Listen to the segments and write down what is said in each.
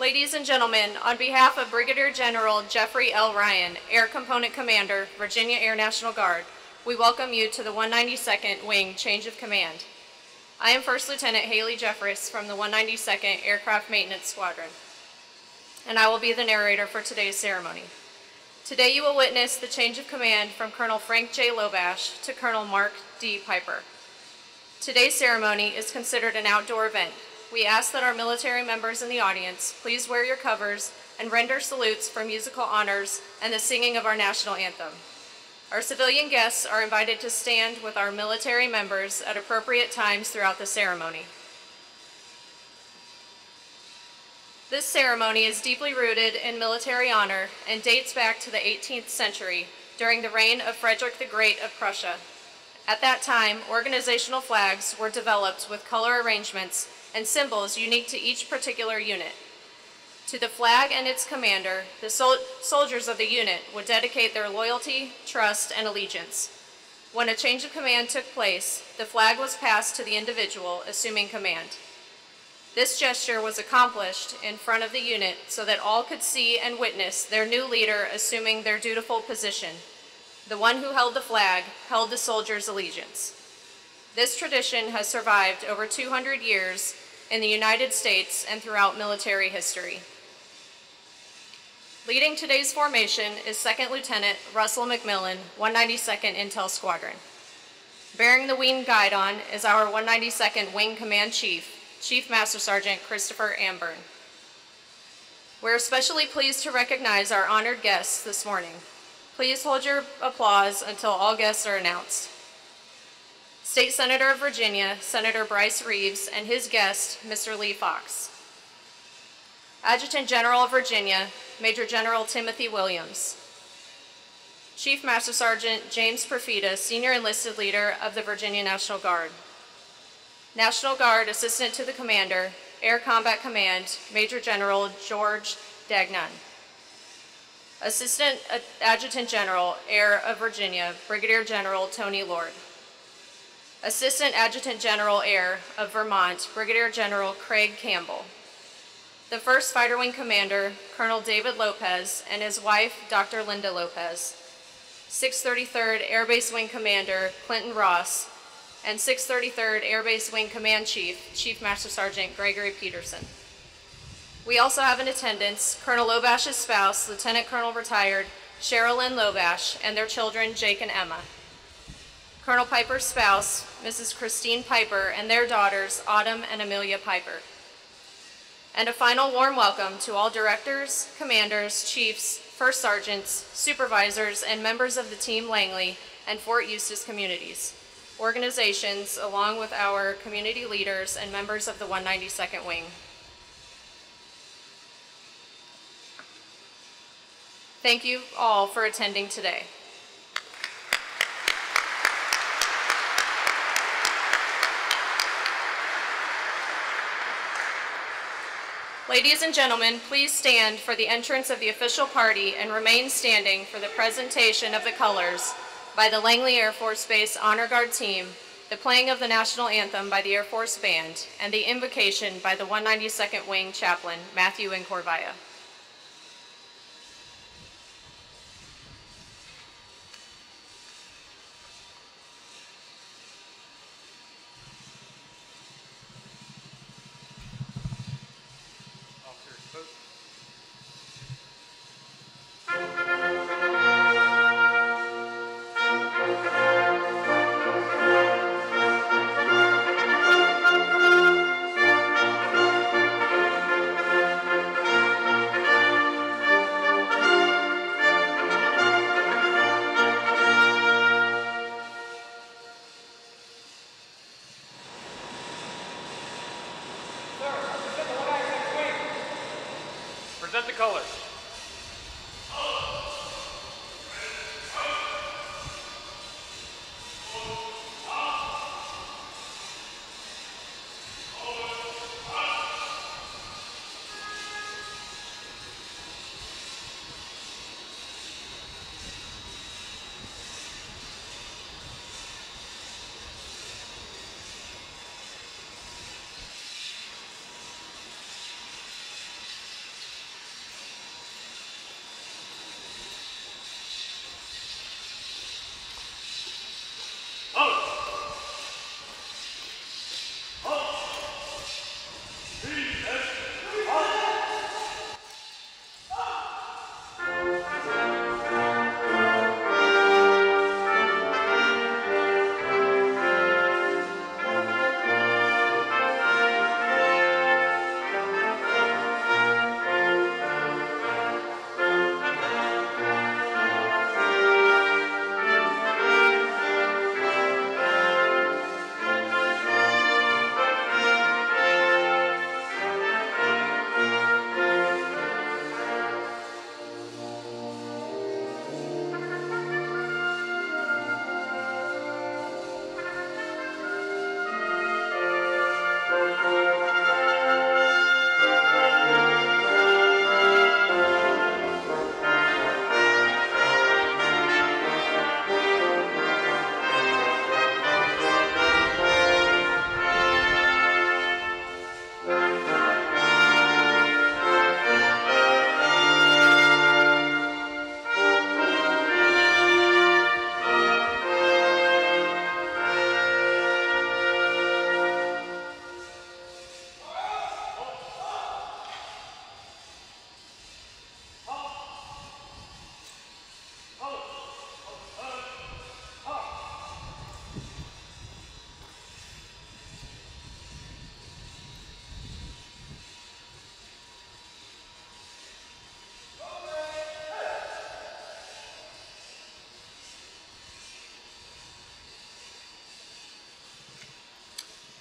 Ladies and gentlemen, on behalf of Brigadier General Jeffrey L. Ryan, Air Component Commander, Virginia Air National Guard, we welcome you to the 192nd Wing Change of Command. I am First Lieutenant Haley Jeffress from the 192nd Aircraft Maintenance Squadron, and I will be the narrator for today's ceremony. Today you will witness the change of command from Colonel Frank J. Lobash to Colonel Mark D. Piper. Today's ceremony is considered an outdoor event. We ask that our military members in the audience please wear your covers and render salutes for musical honors and the singing of our national anthem. Our civilian guests are invited to stand with our military members at appropriate times throughout the ceremony. This ceremony is deeply rooted in military honor and dates back to the 18th century during the reign of Frederick the Great of Prussia. At that time, organizational flags were developed with color arrangements and symbols unique to each particular unit. To the flag and its commander, the soldiers of the unit would dedicate their loyalty, trust, and allegiance. When a change of command took place, the flag was passed to the individual assuming command. This gesture was accomplished in front of the unit so that all could see and witness their new leader assuming their dutiful position. The one who held the flag held the soldier's allegiance. This tradition has survived over 200 years in the United States and throughout military history. Leading today's formation is Second Lieutenant Russell McMillan, 192nd Intel Squadron. Bearing the wing guidon is our 192nd Wing Command Chief, Chief Master Sergeant Christopher Amburn. We're especially pleased to recognize our honored guests this morning. Please hold your applause until all guests are announced. State Senator of Virginia, Senator Bryce Reeves, and his guest, Mr. Lee Fox. Adjutant General of Virginia, Major General Timothy Williams. Chief Master Sergeant James Perfita, Senior Enlisted Leader of the Virginia National Guard. National Guard Assistant to the Commander, Air Combat Command, Major General George Degnan. Assistant Adjutant General, Air of Virginia, Brigadier General Tony Lord. Assistant Adjutant General, Air of Vermont, Brigadier General Craig Campbell. The 1st Fighter Wing Commander, Colonel David Lopez, and his wife, Dr. Linda Lopez. 633rd Air Base Wing Commander, Clinton Ross, and 633rd Air Base Wing Command Chief, Chief Master Sergeant Gregory Peterson. We also have in attendance Colonel Lobash's spouse, Lieutenant Colonel Retired Cherylyn Lobash, and their children, Jake and Emma. Colonel Piper's spouse, Mrs. Christine Piper, and their daughters, Autumn and Amelia Piper. And a final warm welcome to all directors, commanders, chiefs, first sergeants, supervisors, and members of the Team Langley and Fort Eustis communities, organizations, along with our community leaders and members of the 192nd Wing. Thank you all for attending today. Ladies and gentlemen, please stand for the entrance of the official party and remain standing for the presentation of the colors by the Langley Air Force Base Honor Guard Team, the playing of the National Anthem by the Air Force Band, and the invocation by the 192nd Wing Chaplain, Matthew Incorvaya.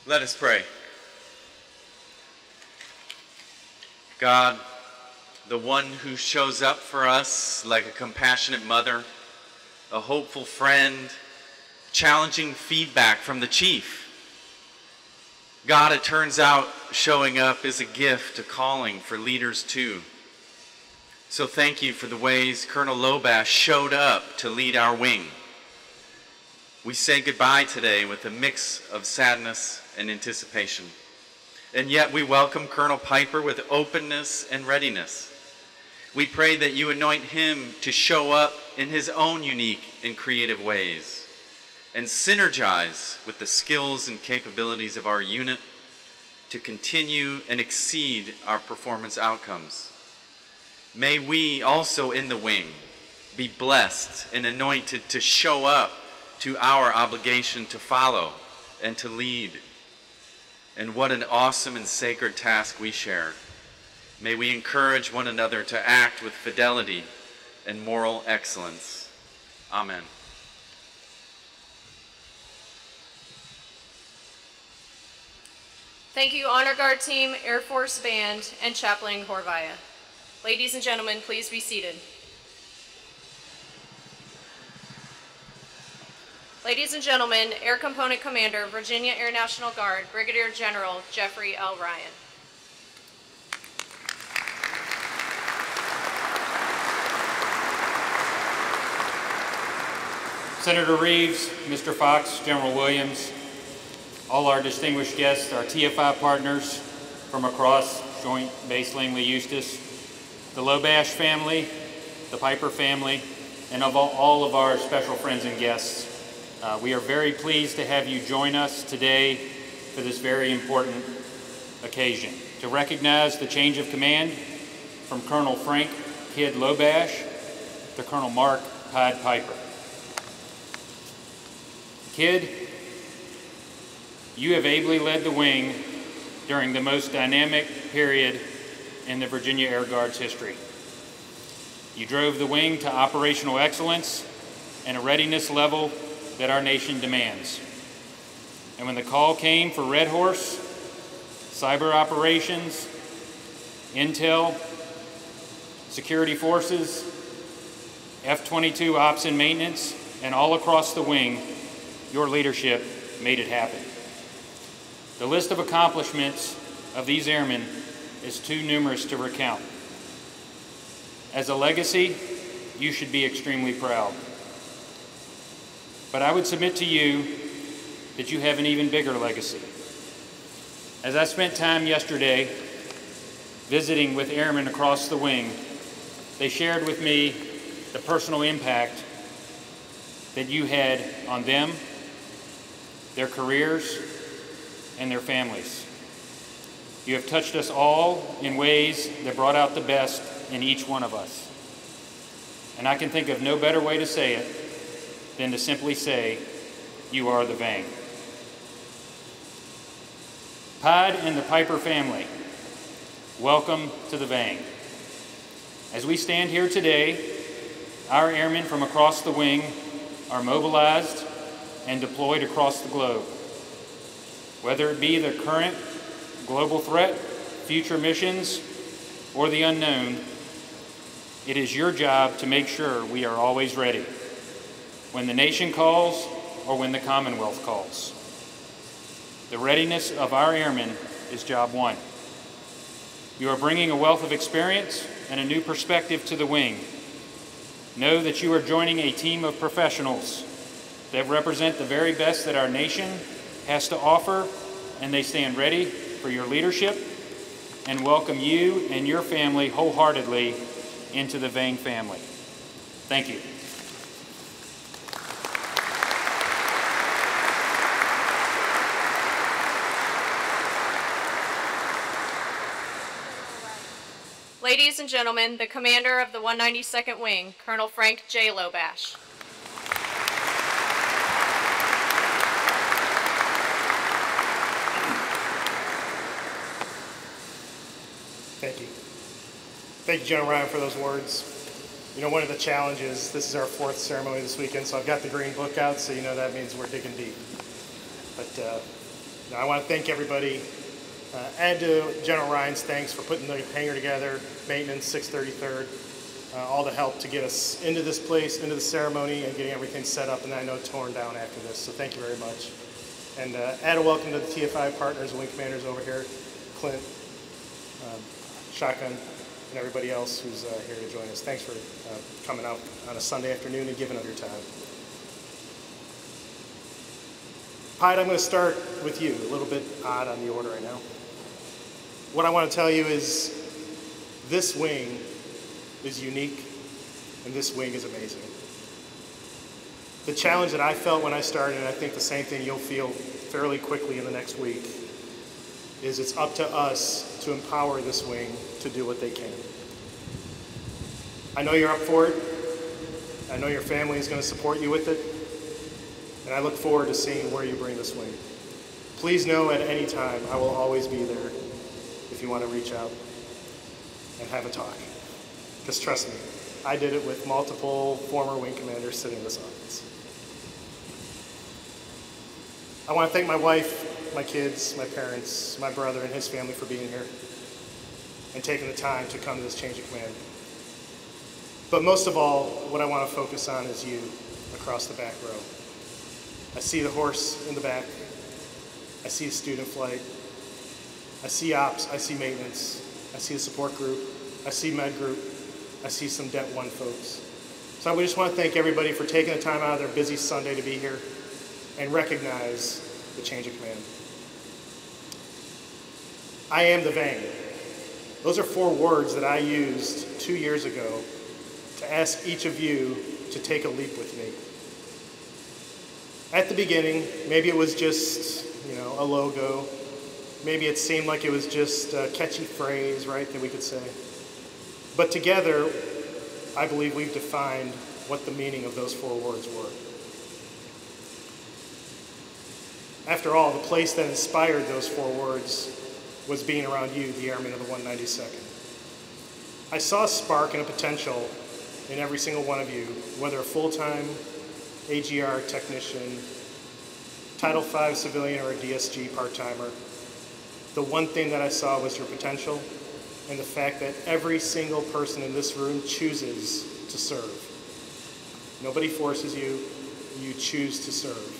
Let us pray. God, the one who shows up for us like a compassionate mother, a hopeful friend, challenging feedback from the chief. God, it turns out showing up is a gift, a calling for leaders too. So thank you for the ways Colonel Lobash showed up to lead our wing. We say goodbye today with a mix of sadness and anticipation. And yet we welcome Colonel Piper with openness and readiness. We pray that you anoint him to show up in his own unique and creative ways and synergize with the skills and capabilities of our unit to continue and exceed our performance outcomes. May we also in the wing be blessed and anointed to show up to our obligation to follow and to lead. And what an awesome and sacred task we share. May we encourage one another to act with fidelity and moral excellence. Amen. Thank you, Honor Guard Team, Air Force Band, and Chaplain Incorvaya. Ladies and gentlemen, please be seated. Ladies and gentlemen, Air Component Commander, Virginia Air National Guard, Brigadier General Jeffrey L. Ryan. Senator Reeves, Mr. Fox, General Williams, all our distinguished guests, our TFI partners from across Joint Base Langley-Eustis, the Lobash family, the Piper family, and of all of our special friends and guests. We are very pleased to have you join us today for this very important occasion to recognize the change of command from Colonel Frank Kid Lobash to Colonel Mark Pied Piper. Kid, you have ably led the wing during the most dynamic period in the Virginia Air Guard's history. You drove the wing to operational excellence and a readiness level that our nation demands. And when the call came for Red Horse, cyber operations, intel, security forces, F-22 ops and maintenance, and all across the wing, your leadership made it happen. The list of accomplishments of these airmen is too numerous to recount. As a legacy, you should be extremely proud. But I would submit to you that you have an even bigger legacy. As I spent time yesterday visiting with airmen across the wing, they shared with me the personal impact that you had on them, their careers, and their families. You have touched us all in ways that brought out the best in each one of us. And I can think of no better way to say it than to simply say, you are the Vang. Pied and the Piper family, welcome to the Vang. As we stand here today, our airmen from across the wing are mobilized and deployed across the globe. Whether it be the current global threat, future missions, or the unknown, it is your job to make sure we are always ready when the nation calls or when the Commonwealth calls. The readiness of our airmen is job one. You are bringing a wealth of experience and a new perspective to the wing. Know that you are joining a team of professionals that represent the very best that our nation has to offer, and they stand ready for your leadership and welcome you and your family wholeheartedly into the Vang family. Thank you. Ladies and gentlemen, the commander of the 192nd Wing, Colonel Frank J. Lobash. Thank you. Thank you, General Ryan, for those words. You know, one of the challenges, this is our fourth ceremony this weekend, so I've got the green book out, so you know that means we're digging deep. But I want to thank everybody. Add to General Ryan's thanks for putting the hangar together, maintenance, 633rd, all the help to get us into this place, into the ceremony, and getting everything set up and I know torn down after this. So thank you very much. And add a welcome to the TFI partners, wing commanders over here, Clint, Shotgun, and everybody else who's here to join us. Thanks for coming out on a Sunday afternoon and giving up your time. Pied, I'm going to start with you. A little bit odd on the order right now. What I want to tell you is this wing is unique and this wing is amazing. The challenge that I felt when I started, and I think the same thing you'll feel fairly quickly in the next week, is it's up to us to empower this wing to do what they can. I know you're up for it. I know your family is going to support you with it. And I look forward to seeing where you bring this wing. Please know at any time I will always be there if you want to reach out and have a talk. Because trust me, I did it with multiple former wing commanders sitting in this audience. I want to thank my wife, my kids, my parents, my brother and his family for being here and taking the time to come to this change of command. But most of all, what I want to focus on is you across the back row. I see the horse in the back. I see a student flight. I see ops. I see maintenance. I see a support group. I see med group. I see some Det 1 folks. So we just want to thank everybody for taking the time out of their busy Sunday to be here and recognize the change of command. I am the Vang. Those are four words that I used 2 years ago to ask each of you to take a leap with me. At the beginning, maybe it was just, you know, a logo. Maybe it seemed like it was just a catchy phrase, right, that we could say. But together, I believe we've defined what the meaning of those four words were. After all, the place that inspired those four words was being around you, the Airmen of the 192nd. I saw a spark and a potential in every single one of you, whether a full-time AGR technician, Title V civilian, or a DSG part-timer. The one thing that I saw was your potential, and the fact that every single person in this room chooses to serve. Nobody forces you, you choose to serve.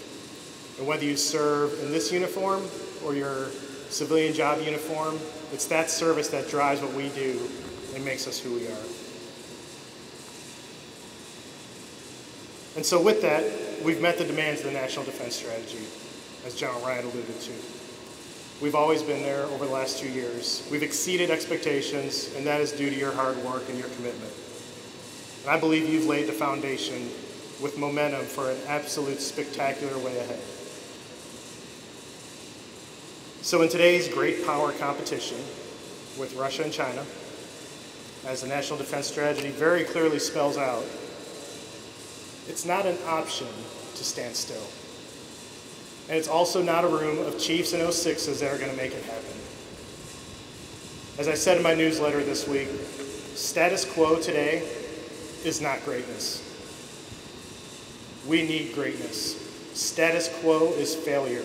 And whether you serve in this uniform or your civilian job uniform, it's that service that drives what we do and makes us who we are. And so with that, we've met the demands of the National Defense Strategy, as General Ryan alluded to. We've always been there over the last 2 years. We've exceeded expectations, and that is due to your hard work and your commitment. And I believe you've laid the foundation with momentum for an absolute spectacular way ahead. So in today's great power competition with Russia and China, as the National Defense Strategy very clearly spells out, it's not an option to stand still. And it's also not a room of Chiefs and 06s that are going to make it happen. As I said in my newsletter this week, status quo today is not greatness. We need greatness. Status quo is failure.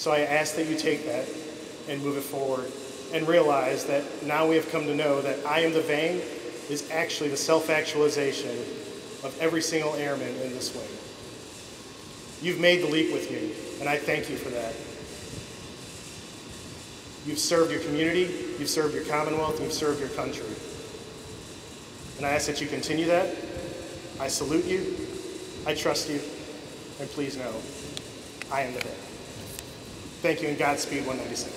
So I ask that you take that and move it forward and realize that now we have come to know that I am the Vang is actually the self-actualization of every single airman in this wing. You've made the leap with me, and I thank you for that. You've served your community, you've served your commonwealth, you've served your country. And I ask that you continue that. I salute you, I trust you, and please know, I am the Vang. Thank you, and Godspeed 192nd.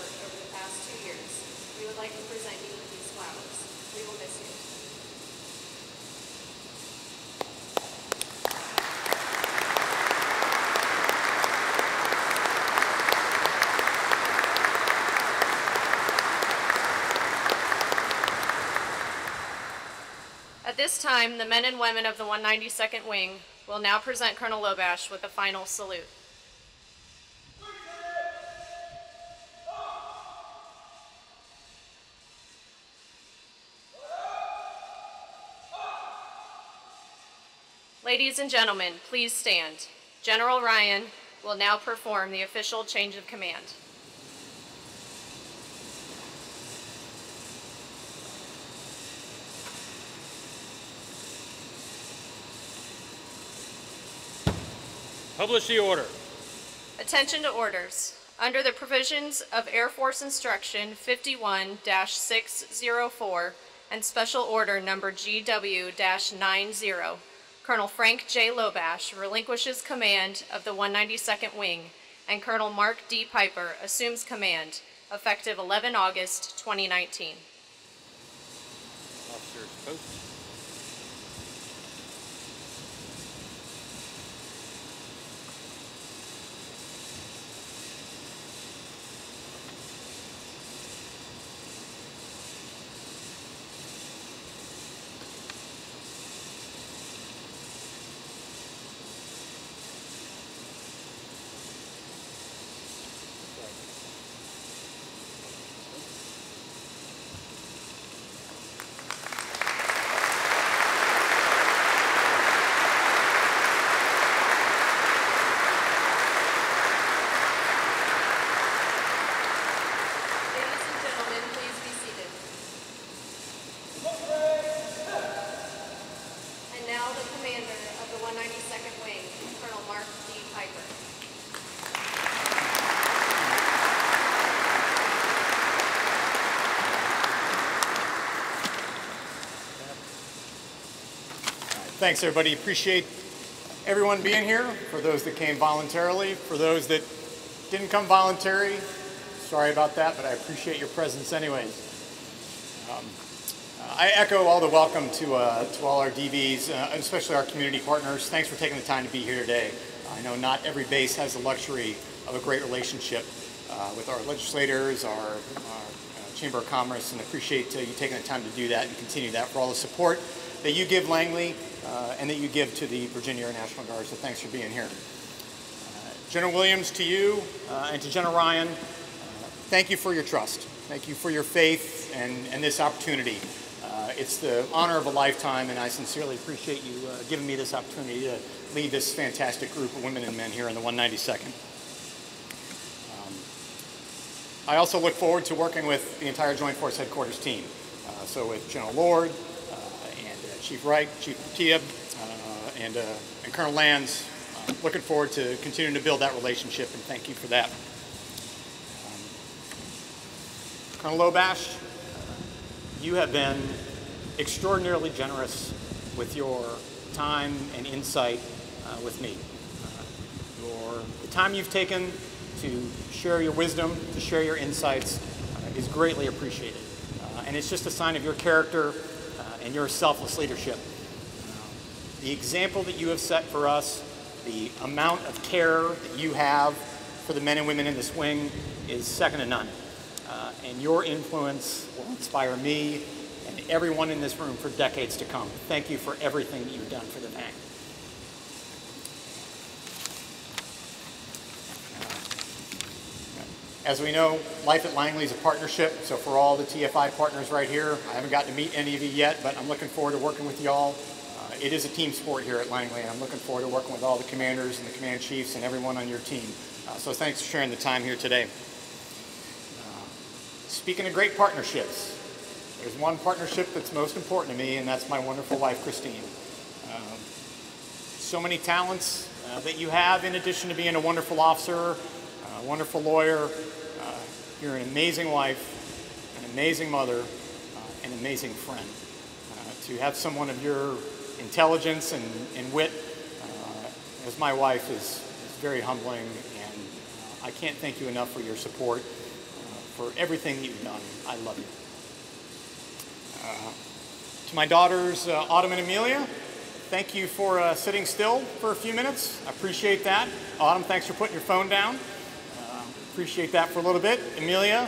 Over the past 2 years, we would like to present you with these flowers. We will miss you. this time, the men and women of the 192nd Wing will now present Colonel Lobash with a final salute. Ladies and gentlemen, please stand. General Ryan will now perform the official change of command. Publish the order. Attention to orders. Under the provisions of Air Force Instruction 51-604 and Special Order Number GW-90, Colonel Frank J. Lobash relinquishes command of the 192nd Wing, and Colonel Mark D. Piper assumes command, effective 11 August 2019. Officers post. Thanks, everybody. Appreciate everyone being here, for those that came voluntarily, for those that didn't come voluntarily, sorry about that, but I appreciate your presence anyways. I echo all the welcome to all our DVs, and especially our community partners. Thanks for taking the time to be here today. I know not every base has the luxury of a great relationship with our legislators, our Chamber of Commerce, and appreciate you taking the time to do that and continue that, for all the support that you give Langley, and that you give to the Virginia Air National Guard, so thanks for being here. General Williams, to you and to General Ryan, thank you for your trust. Thank you for your faith and this opportunity. It's the honor of a lifetime, and I sincerely appreciate you giving me this opportunity to lead this fantastic group of women and men here in the 192nd. I also look forward to working with the entire Joint Force Headquarters team, so with General Lord, Chief Wright, Chief Perfita, and Colonel Lands. Looking forward to continuing to build that relationship, and thank you for that. Colonel Lobash, you have been extraordinarily generous with your time and insight with me. The time you've taken to share your wisdom, to share your insights, is greatly appreciated. And it's just a sign of your character and your selfless leadership. The example that you have set for us, the amount of care that you have for the men and women in this wing is second to none. And your influence will inspire me and everyone in this room for decades to come. Thank you for everything that you've done for the bank. As we know, life at Langley is a partnership, so for all the TFI partners right here, I haven't gotten to meet any of you yet, but I'm looking forward to working with y'all. It is a team sport here at Langley, and I'm looking forward to working with all the commanders and the command chiefs and everyone on your team. So thanks for sharing the time here today. Speaking of great partnerships, there's one partnership that's most important to me, and that's my wonderful wife, Christine. So many talents that you have, in addition to being a wonderful officer, a wonderful lawyer. You're an amazing wife, an amazing mother, an amazing friend. To have someone of your intelligence and wit as my wife is very humbling, and I can't thank you enough for your support, for everything that you've done. I love you. To my daughters, Autumn and Amelia, thank you for sitting still for a few minutes. I appreciate that. Autumn, thanks for putting your phone down. Appreciate that for a little bit. Amelia,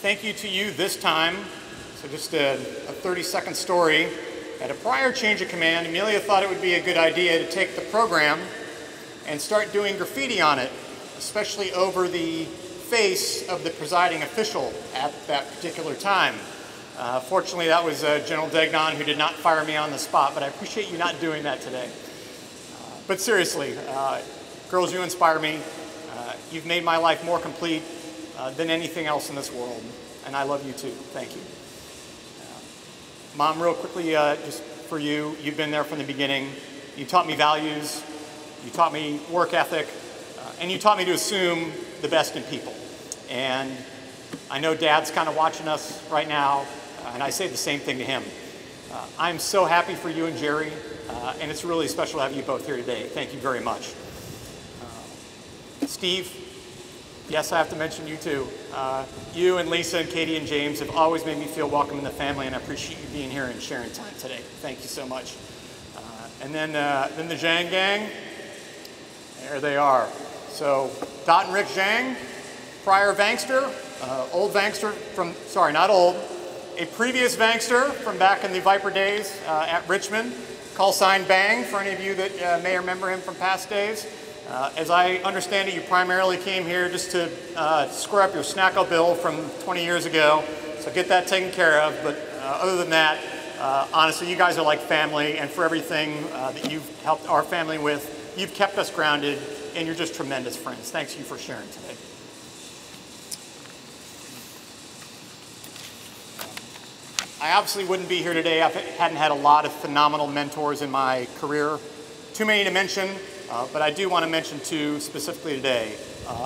thank you to you this time. So just a 30-second story At a prior change of command, Amelia thought it would be a good idea to take the program and start doing graffiti on it, especially over the face of the presiding official at that particular time. Fortunately, that was General Degnan, who did not fire me on the spot, but I appreciate you not doing that today. But seriously, girls, you inspire me. You've made my life more complete than anything else in this world, and I love you too. Thank you. Mom, real quickly, just for you, you've been there from the beginning. You taught me values, you taught me work ethic, and you taught me to assume the best in people. And I know Dad's kind of watching us right now, and I say the same thing to him. I'm so happy for you and Jerry, and it's really special to have you both here today. Thank you very much. Steve, yes, I have to mention you too. You and Lisa and Katie and James have always made me feel welcome in the family, and I appreciate you being here and sharing time today. Thank you so much. And then the Zhang gang, there they are. So Dot and Rick Zhang, prior Vangster, old Vangster from, sorry, not old, a previous Vangster from back in the Viper days at Richmond, call sign Bang, for any of you that may remember him from past days. As I understand it, you primarily came here just to square up your snackle bill from 20 years ago, so get that taken care of. But other than that, honestly, you guys are like family, and for everything that you've helped our family with, you've kept us grounded, and you're just tremendous friends. Thanks you for sharing today. I obviously wouldn't be here today if I hadn't had a lot of phenomenal mentors in my career. Too many to mention. But I do want to mention two specifically today,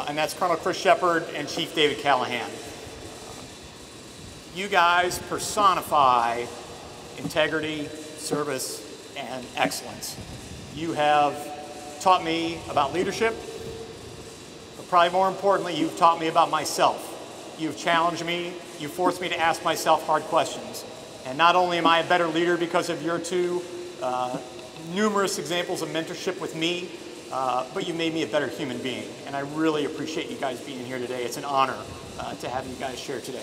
and that's Colonel Chris Shepard and Chief David Callahan. You guys personify integrity, service, and excellence. You have taught me about leadership, but probably more importantly, you've taught me about myself. You've challenged me, you've forced me to ask myself hard questions. And not only am I a better leader because of your two numerous examples of mentorship with me, but you made me a better human being, and I really appreciate you guys being here today. It's an honor to have you guys share today.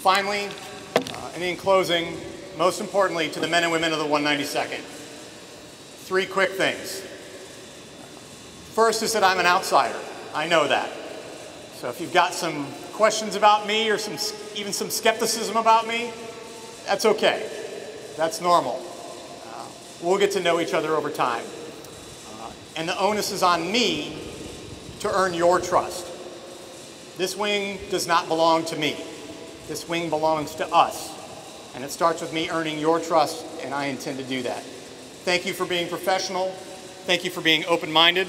Finally, and in closing, most importantly, to the men and women of the 192nd, three quick things. First is that I'm an outsider. I know that. So if you've got some questions about me or even some skepticism about me, that's okay. That's normal. We'll get to know each other over time. And the onus is on me to earn your trust. This wing does not belong to me. This wing belongs to us. And it starts with me earning your trust, and I intend to do that. Thank you for being professional. Thank you for being open-minded.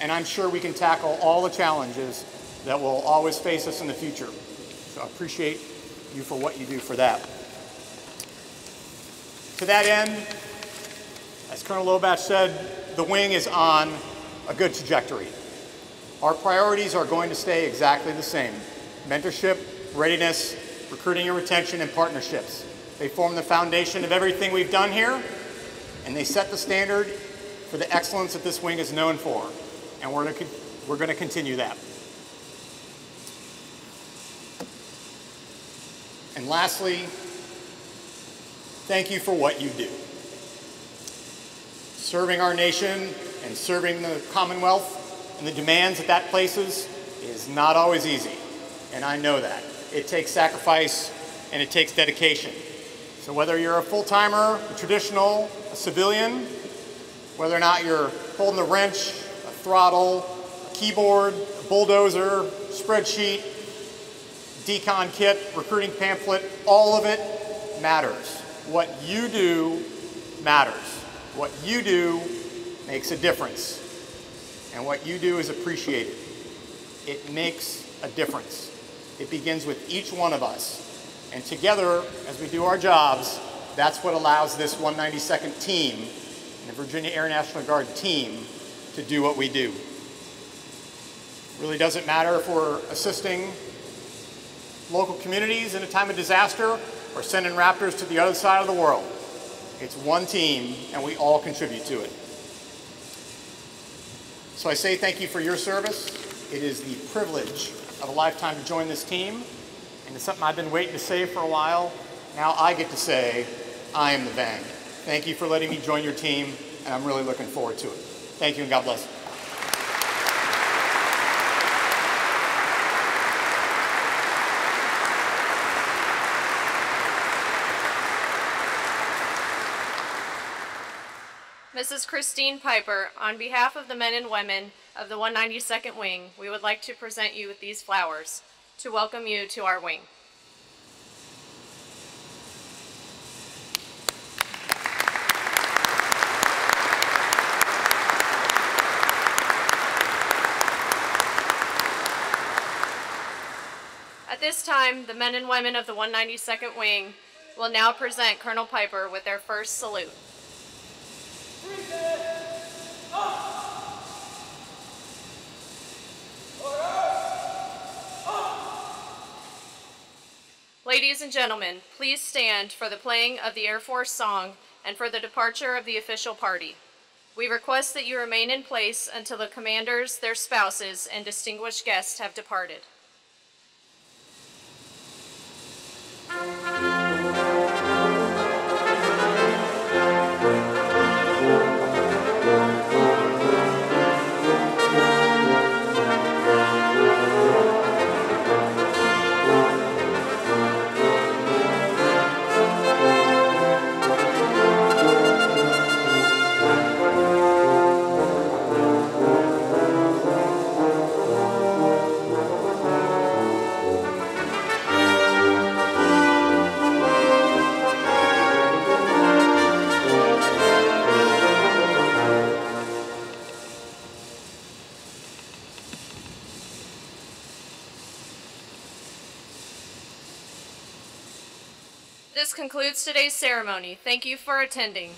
And I'm sure we can tackle all the challenges that will always face us in the future. So I appreciate you for what you do for that. To that end, as Colonel Lobash said, the wing is on a good trajectory. Our priorities are going to stay exactly the same. Mentorship, readiness, recruiting and retention, and partnerships. They form the foundation of everything we've done here, and they set the standard for the excellence that this wing is known for. And we're going to continue that. And lastly, thank you for what you do. Serving our nation and serving the Commonwealth and the demands that that places is not always easy, and I know that. It takes sacrifice and it takes dedication. So whether you're a full-timer, a traditional, a civilian, whether or not you're holding a wrench, a throttle, a keyboard, a bulldozer, spreadsheet, decon kit, recruiting pamphlet, all of it matters. What you do matters. What you do makes a difference. And what you do is appreciated. It makes a difference. It begins with each one of us. And together, as we do our jobs, that's what allows this 192nd team and the Virginia Air National Guard team to do what we do. It really doesn't matter if we're assisting local communities in a time of disaster or sending Raptors to the other side of the world. It's one team, and we all contribute to it. So I say thank you for your service. It is the privilege of a lifetime to join this team, and it's something I've been waiting to say for a while, Now I get to say, I am the Bang. Thank you for letting me join your team, and I'm really looking forward to it. Thank you, and God bless you. Mrs. Christine Piper, on behalf of the men and women of the 192nd Wing, we would like to present you with these flowers to welcome you to our wing. At this time, the men and women of the 192nd Wing will now present Colonel Piper with their first salute. Ladies and gentlemen, please stand for the playing of the Air Force song and for the departure of the official party. We request that you remain in place until the commanders, their spouses, and distinguished guests have departed. This concludes today's ceremony. Thank you for attending.